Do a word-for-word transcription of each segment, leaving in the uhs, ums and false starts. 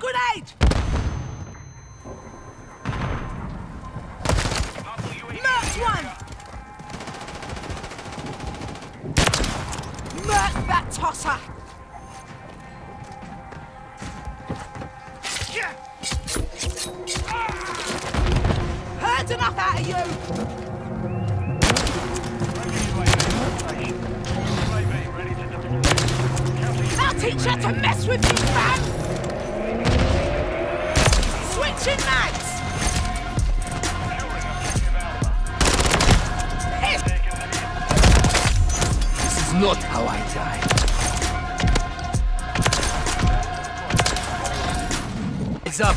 grenade! Merc's one! Merc that tosser! Heard enough out of you! I'll teach her to mess with you, man! Switching mags! Not how I die. It's up.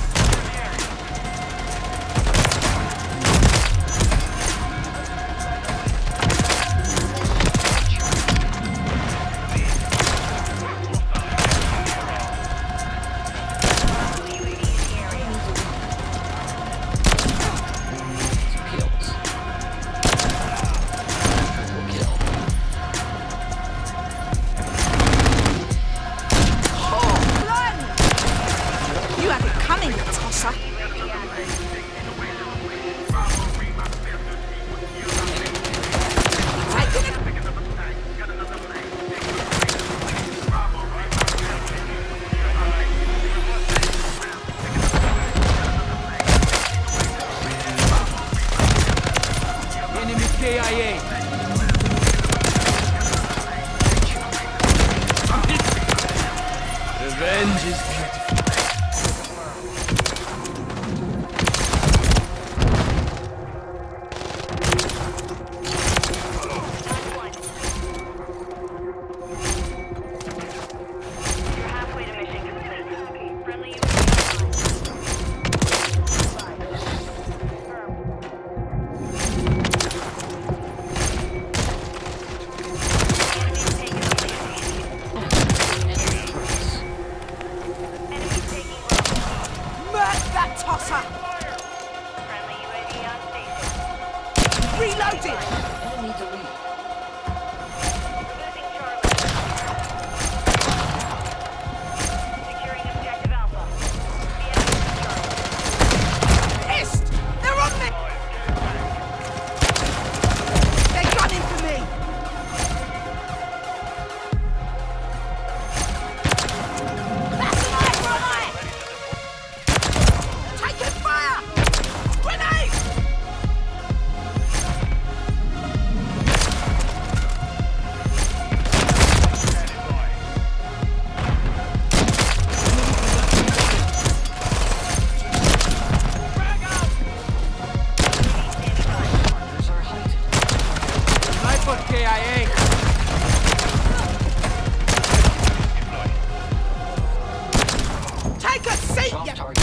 Take a seat, you...